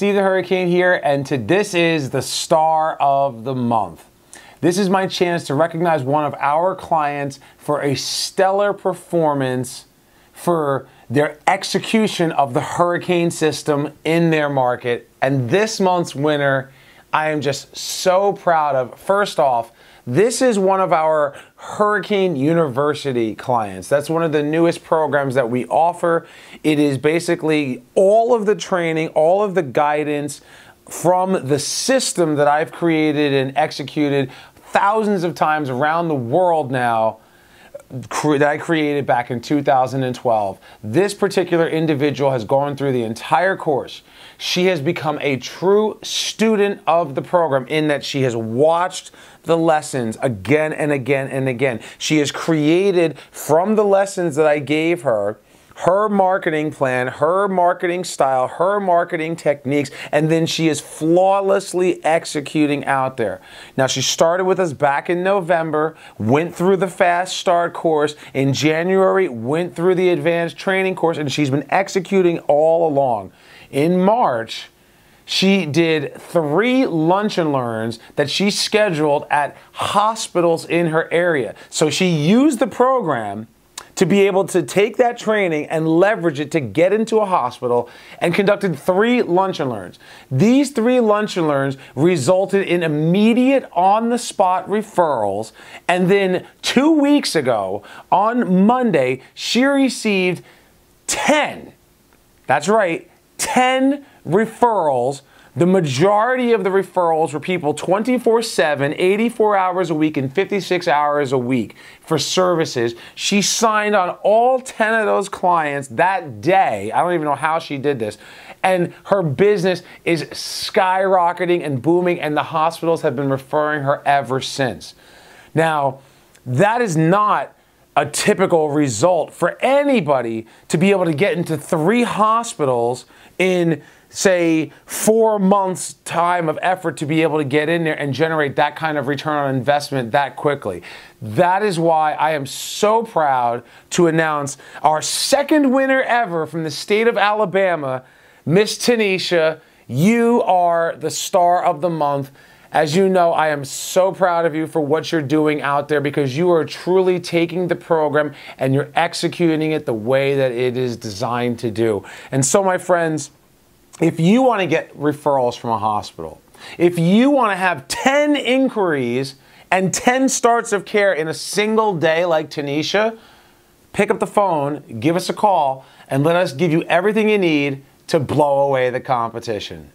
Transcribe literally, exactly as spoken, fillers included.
Steve the Hurricane here, and to this is the Star of the Month. This is my chance to recognize one of our clients for a stellar performance for their execution of the hurricane system in their market. And this month's winner, I am just so proud of. First off, this is one of our Hurricane University clients. That's one of the newest programs that we offer. It is basically all of the training, all of the guidance from the system that I've created and executed thousands of times around the world now, that I created back in two thousand twelve. This particular individual has gone through the entire course. She has become a true student of the program in that she has watched the lessons again and again and again. She has created from the lessons that I gave her, her marketing plan, her marketing style, her marketing techniques, and then she is flawlessly executing out there. Now, she started with us back in November, went through the Fast Start course in January, went through the Advanced Training course, and she's been executing all along. In March, she did three lunch and learns that she scheduled at hospitals in her area. So she used the program to be able to take that training and leverage it to get into a hospital, and conducted three lunch and learns. These three lunch and learns resulted in immediate on-the-spot referrals, and then two weeks ago, on Monday, she received ten, that's right, ten referrals. The majority of the referrals were people twenty-four seven, eighty-four hours a week, and fifty-six hours a week for services. She signed on all ten of those clients that day. I don't even know how she did this. And her business is skyrocketing and booming, and the hospitals have been referring her ever since. Now, that is not a typical result for anybody to be able to get into three hospitals in, say, four months' time of effort to be able to get in there and generate that kind of return on investment that quickly. That is why I am so proud to announce our second winner ever from the state of Alabama, Miss Tanisha. You are the Star of the Month. As you know, I am so proud of you for what you're doing out there, because you are truly taking the program and you're executing it the way that it is designed to do. And so, my friends, if you want to get referrals from a hospital, if you want to have ten inquiries and ten starts of care in a single day like Tanisha, pick up the phone, give us a call, and let us give you everything you need to blow away the competition.